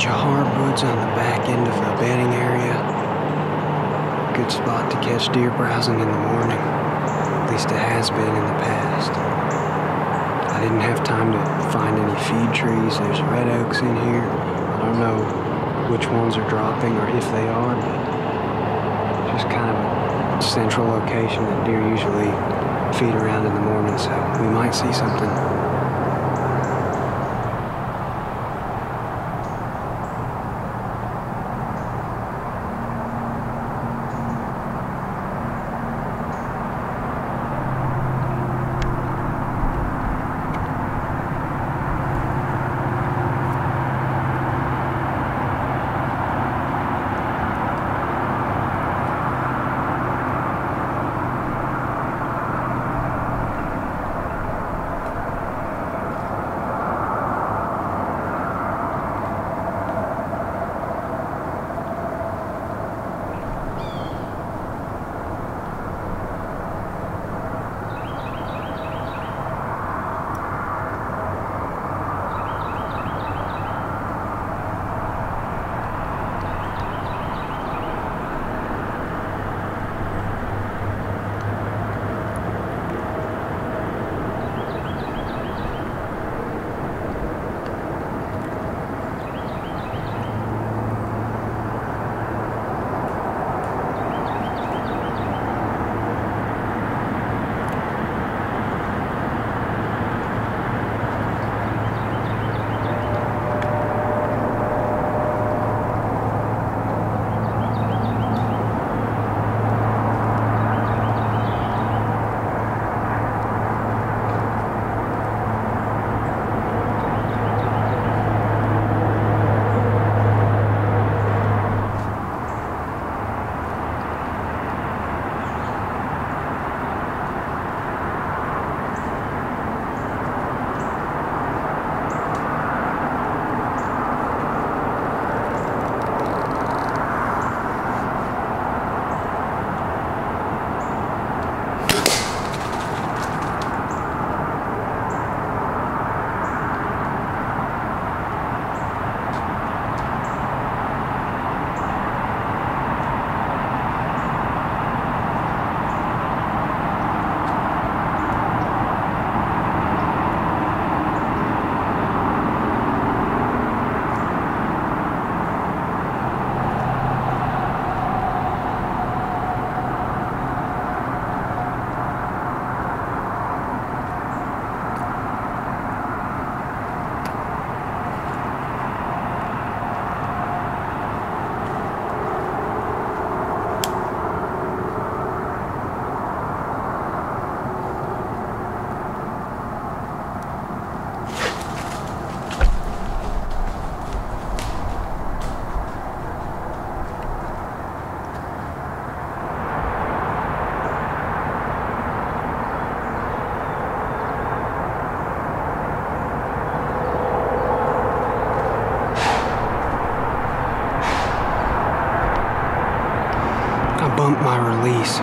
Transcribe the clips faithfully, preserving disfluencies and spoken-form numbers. bunch of hardwoods on the back end of the bedding area. Good spot to catch deer browsing in the morning. At least it has been in the past. I didn't have time to find any feed trees. There's red oaks in here. I don't know which ones are dropping or if they are, but just kind of a central location that deer usually feed around in the morning, so we might see something.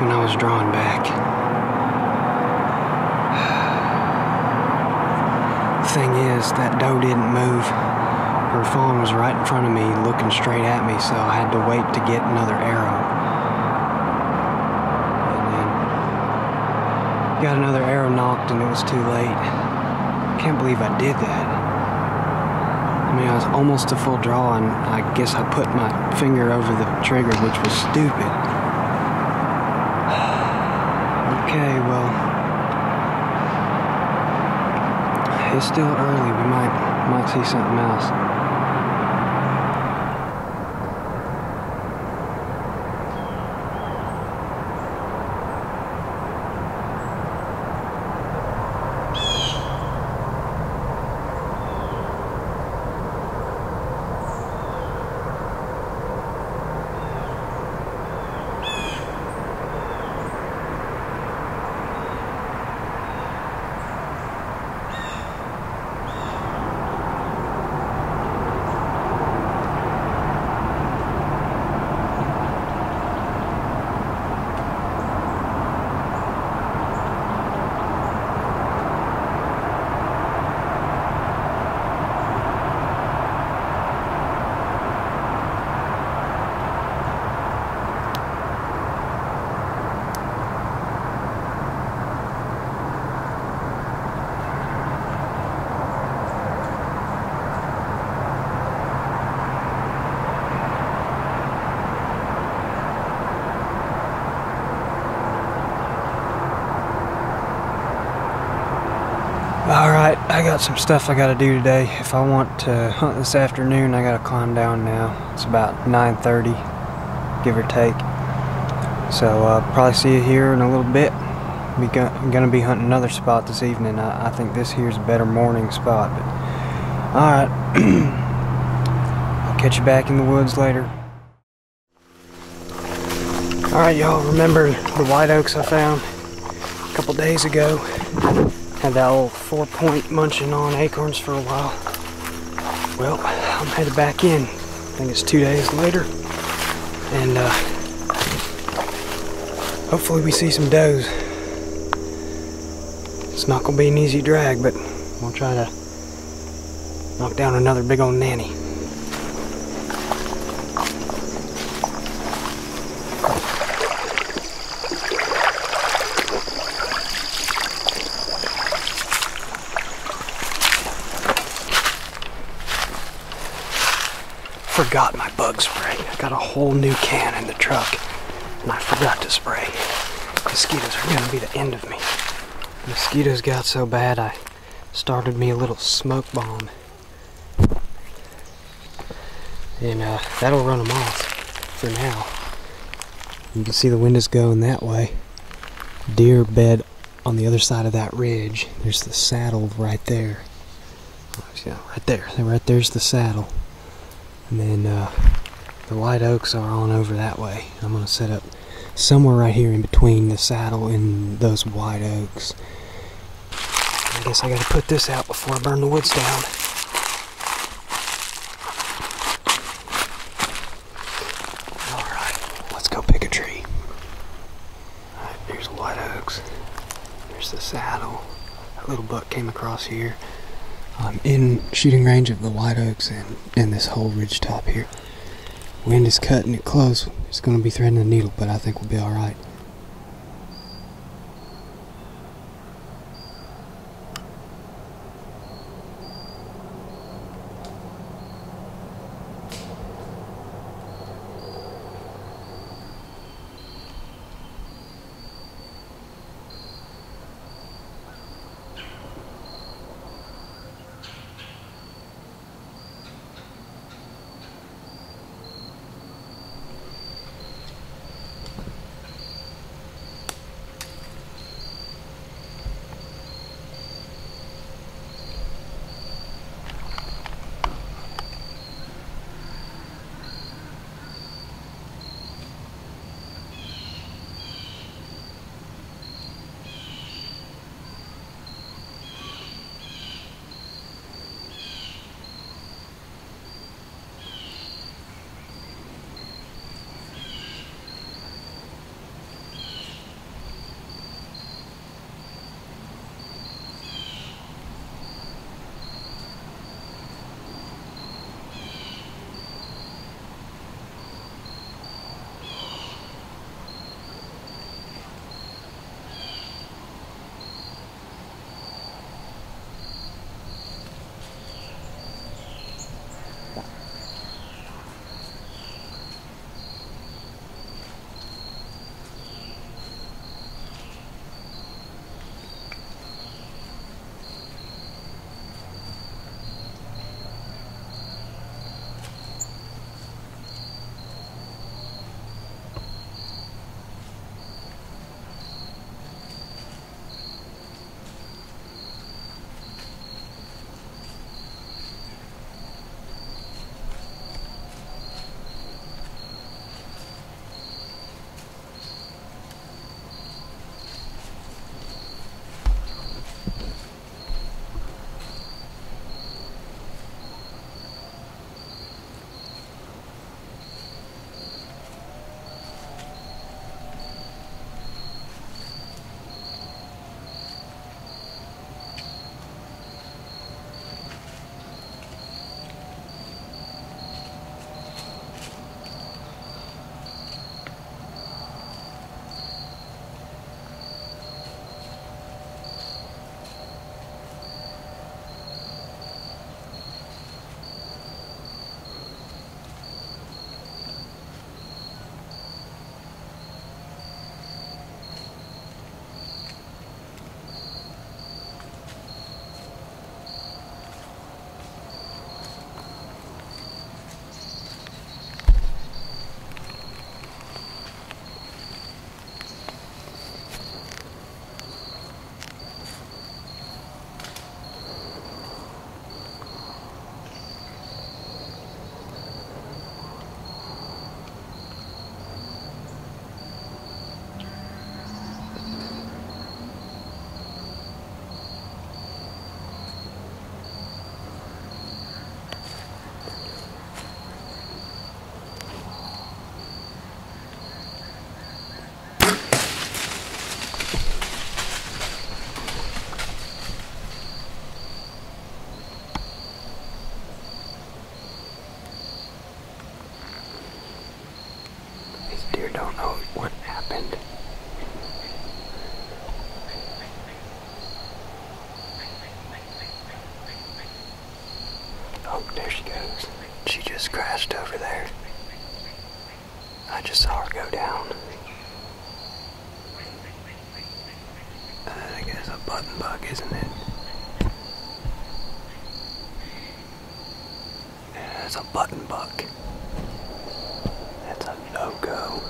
When I was drawn back. Thing is, that doe didn't move. Her fawn was right in front of me, looking straight at me, so I had to wait to get another arrow. And then got another arrow knocked and it was too late. I can't believe I did that. I mean, I was almost to full draw and I guess I put my finger over the trigger, which was stupid. Okay, well, it's still early. We might, might see something else. I got some stuff I gotta do today. If I want to hunt this afternoon, I gotta climb down now. It's about nine thirty, give or take. So uh, probably see you here in a little bit. We go I'm gonna be hunting another spot this evening. I, I think this here's a better morning spot. But alright, I'll catch you back in the woods later. Alright y'all, remember the white oaks I found a couple days ago? Had that old four point munching on acorns for a while. Well, I'm headed back in. I think it's two days later. And uh, hopefully we see some does. It's not gonna be an easy drag, but we'll try to knock down another big old nanny. Forgot my bug spray. I got a whole new can in the truck, and I forgot to spray. Mosquitoes are gonna be the end of me. Mosquitoes got so bad I started me a little smoke bomb, and uh, that'll run them off for now. You can see the wind is going that way. Deer bed on the other side of that ridge. There's the saddle right there. Yeah, right there. Right there's the saddle. And then uh, the white oaks are on over that way. I'm going to set up somewhere right here in between the saddle and those white oaks. I guess I got to put this out before I burn the woods down. Alright, let's go pick a tree. Alright, there's the white oaks. There's the saddle. That little buck came across here. I'm in shooting range of the white oaks and, and this whole ridge top here. Wind is cutting it close. It's going to be threading the needle, but I think we'll be alright. Oh, there she goes. She just crashed over there. I just saw her go down. Uh, I guess a button bug, isn't it? Yeah, that's a button bug. That's a no-go.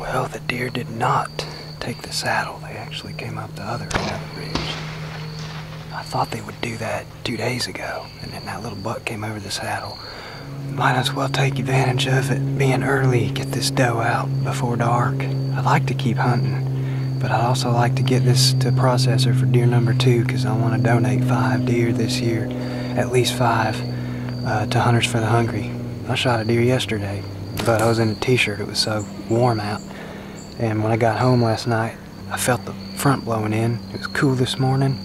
Well, the deer did not take the saddle. They actually came up the other end of the ridge. I thought they would do that two days ago, and then that little buck came over the saddle. Might as well take advantage of it being early, get this doe out before dark. I like to keep hunting, but I'd also like to get this to processor for deer number two, because I want to donate five deer this year, at least five, uh, to Hunters for the Hungry. I shot a deer yesterday, but I was in a t-shirt, it was so warm out. And when I got home last night, I felt the front blowing in. It was cool this morning,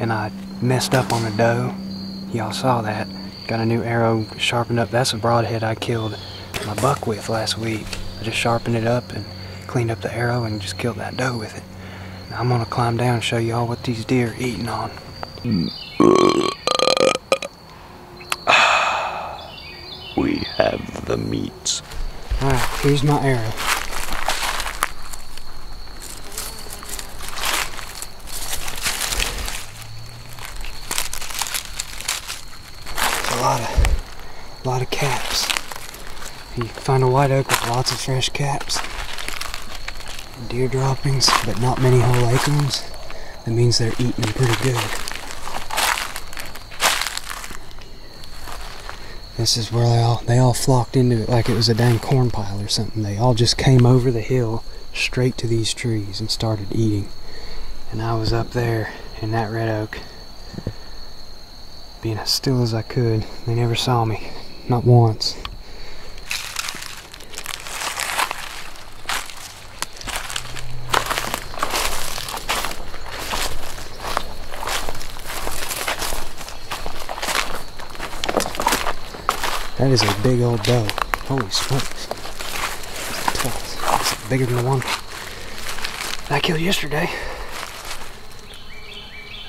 and I messed up on a doe. Y'all saw that. Got a new arrow sharpened up. That's a broadhead I killed my buck with last week. I just sharpened it up and cleaned up the arrow and just killed that doe with it. Now I'm gonna climb down and show y'all what these deer are eating on. We have the meats. Alright, here's my arrow. A lot of, a lot of caps. You can find a white oak with lots of fresh caps. Deer droppings, but not many whole acorns. That means they're eating them pretty good. This is where they all, they all flocked into it like it was a dang corn pile or something. They all just came over the hill straight to these trees and started eating. And I was up there in that red oak, being as still as I could. They never saw me, not once. That is a big old doe. Holy smokes. It's bigger than the one I killed yesterday.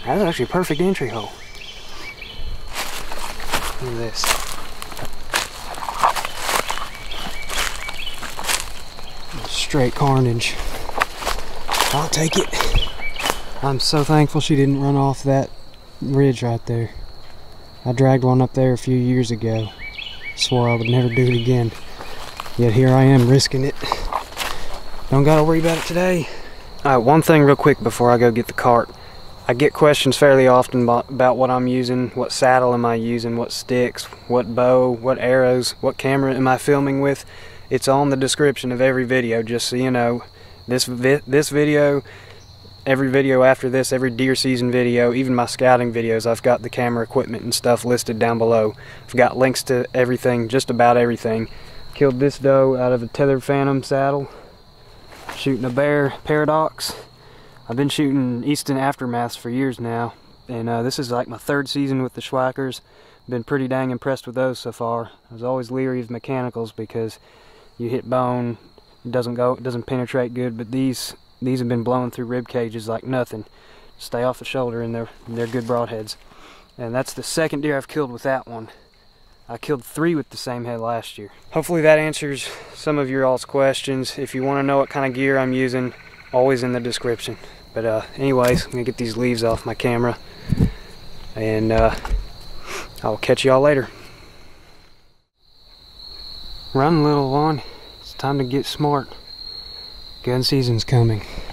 That was actually a perfect entry hole. Look at this. Straight carnage. I'll take it. I'm so thankful she didn't run off that ridge right there. I dragged one up there a few years ago. Swore I would never do it again. Yet here I am risking it. Don't gotta worry about it today. Alright, one thing real quick before I go get the cart. I get questions fairly often about what I'm using, what saddle am I using, what sticks, what bow, what arrows, what camera am I filming with. It's on the description of every video, just so you know. This vi this video, every video after this, every deer season video, even my scouting videos, I've got the camera equipment and stuff listed down below. I've got links to everything, just about everything. Killed this doe out of a tethered Phantom saddle, shooting a Bear Paradox. I've been shooting Easton Aftermaths for years now, and uh, this is like my third season with the Schwackers. Been pretty dang impressed with those so far. I was always leery of mechanicals because you hit bone, it doesn't go, it doesn't penetrate good. But these these have been blowing through rib cages like nothing. Stay off the shoulder, and they're they're good broadheads. And that's the second deer I've killed with that one. I killed three with the same head last year. Hopefully that answers some of your all's questions. If you want to know what kind of gear I'm using, always in the description. But uh, anyways, I'm gonna get these leaves off my camera, and uh, I'll catch y'all later. Run, little one. It's time to get smart. Gun season's coming.